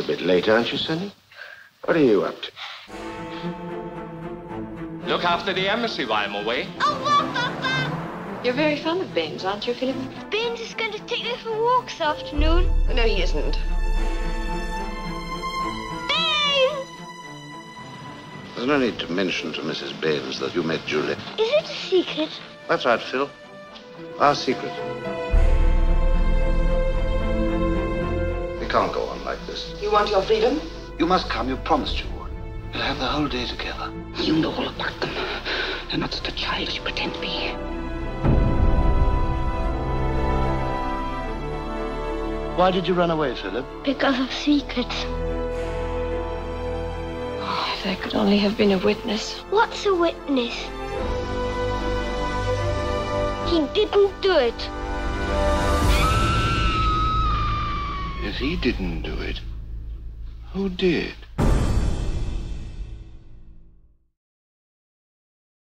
a bit late, aren't you, Sonny? What are you up to? Look after the embassy while I'm away. Oh, well, Papa! You're very fond of Baines, aren't you, Philip? Baines is going to take me for a walk this afternoon. No, he isn't. Baines! There's no need to mention to Mrs. Baines that you met Julie. Is it a secret? That's right, Phil. Our secret. We can't go on like this. You want your freedom? You must come. You promised you would. We'll have the whole day together. You know all about them. They're not such a child as you pretend to be. Why did you run away, Philip? Because of secrets. Oh, if there could only have been a witness. What's a witness? He didn't do it. If he didn't do it, who did?